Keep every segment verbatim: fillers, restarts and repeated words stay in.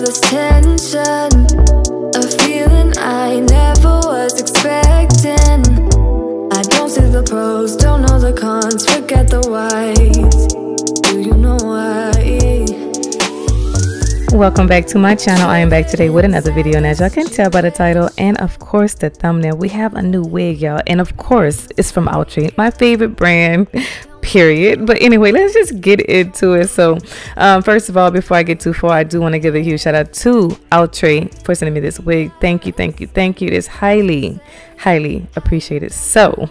this tension, a feeling I never was expecting. I don't see the pros, don't know the cons, forget the whys. Do you know why? Welcome back to my channel. I am back today with another video, and as y'all can tell by the title and of course the thumbnail, we have a new wig, y'all, and of course it's from Outre, my favorite brand. Period. But anyway, let's just get into it. So um first of all, before I get too far, I do want to give a huge shout out to Outre for sending me this wig. Thank you, thank you, thank you. It's highly highly appreciated. So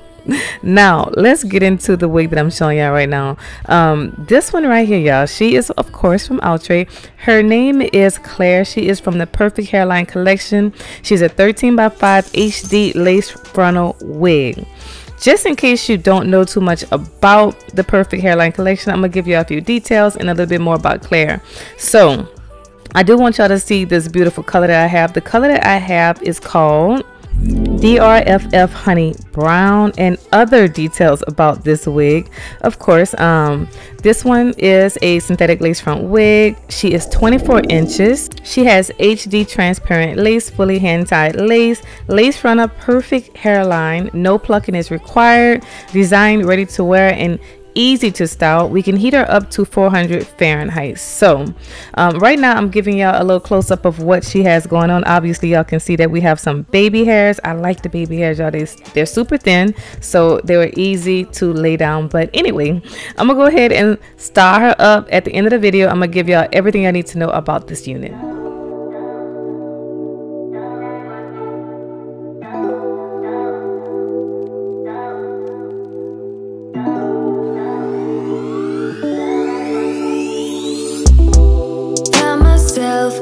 now let's get into the wig that I'm showing y'all right now. Um this one right here, y'all, she is of course from Outre. Her name is Claire. She is from the Perfect Hairline collection. She's a thirteen by five H D lace frontal wig. Just in case you don't know too much about the Perfect Hairline collection, I'm gonna give you a few details and a little bit more about Claire. So I do want y'all to see this beautiful color that I have. The color that I have is called D R F F Honey Brown, and other details about this wig, of course. Um this one is a synthetic lace front wig. She is twenty-four inches. She has H D transparent lace, fully hand tied lace, lace front up, perfect hairline, no plucking is required, designed ready to wear and easy to style. We can heat her up to four hundred Fahrenheit. So um, right now I'm giving y'all a little close-up of what she has going on. Obviously y'all can see that we have some baby hairs. I like the baby hairs, y'all. They, they're super thin, so they were easy to lay down. But anyway, I'm gonna go ahead and style her up. At the end of the video, I'm gonna give y'all everything I need to know about this unit.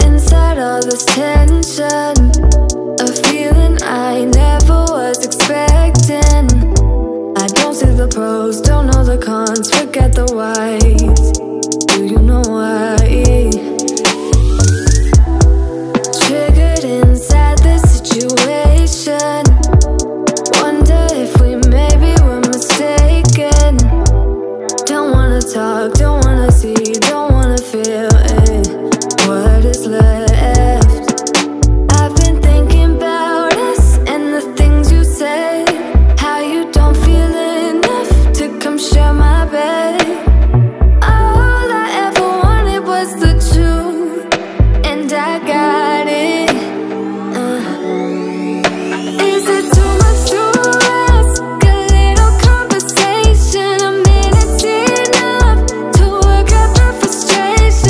Inside all this tension, a feeling I never was expecting. I don't see the pros, don't know the cons, forget the whys. Do you know why? Triggered inside this situation, wonder if we maybe were mistaken. Don't wanna talk, don't wanna see, don't wanna feel it. What is left? I've been thinking about us and the things you said, how you don't feel enough to come share my bed. All I ever wanted was the truth, and I got it. uh. Is it too much to ask? A little conversation, a minute's enough to work out the frustration.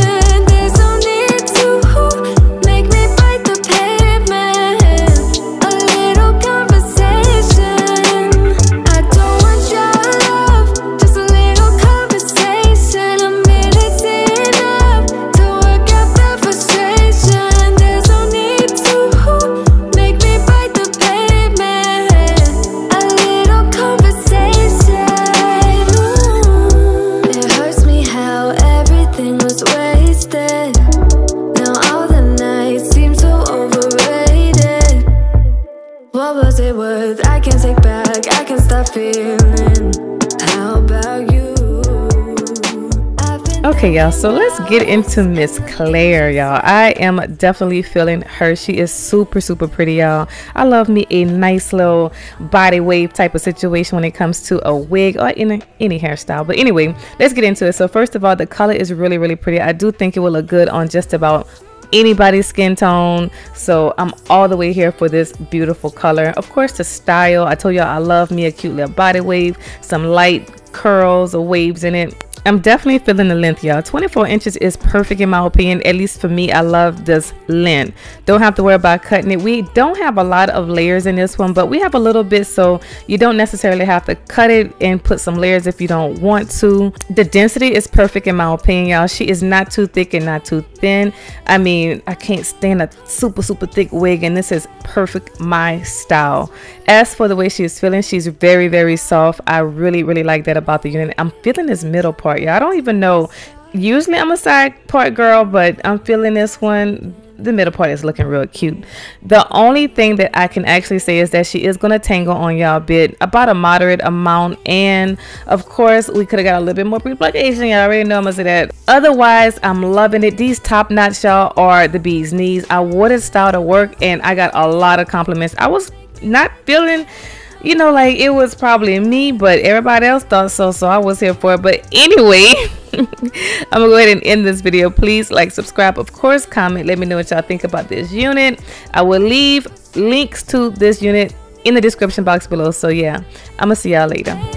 Okay, y'all, so let's get into Miss Claire, y'all. I am definitely feeling her. She is super, super pretty, y'all. I love me a nice little body wave type of situation when it comes to a wig or in a, any hairstyle. But anyway, let's get into it. So first of all, the color is really, really pretty. I do think it will look good on just about anybody's skin tone, so I'm all the way here for this beautiful color. Of course, the style, I told y'all I love me a cute little body wave, some light curls or waves in it. I'm definitely feeling the length, y'all. twenty-four inches is perfect in my opinion, at least for me. I love this length. Don't have to worry about cutting it. We don't have a lot of layers in this one, but we have a little bit, so you don't necessarily have to cut it and put some layers if you don't want to. The density is perfect in my opinion, y'all. She is not too thick and not too thin. I mean, I can't stand a super, super thick wig, and this is perfect my style. As for the way she is feeling, she's very, very soft. I really, really like that about the unit. I'm feeling this middle part. Yeah, I don't even know. Usually I'm a side part girl, but I'm feeling this one. the middle part is looking real cute. The only thing that I can actually say is that she is going to tangle on y'all a bit, about a moderate amount, and of course we could have got a little bit more pre-application. Y'all already know I'm gonna say that. Otherwise, I'm loving it. These top knots, y'all, are the bee's knees. I wore this style to work and I got a lot of compliments. I was not feeling, you know, like it was probably me, but everybody else thought so, so I was here for it. But anyway, I'm gonna go ahead and end this video. Please like, subscribe, of course, comment, let me know what y'all think about this unit. I will leave links to this unit in the description box below. So yeah, I'm gonna see y'all later.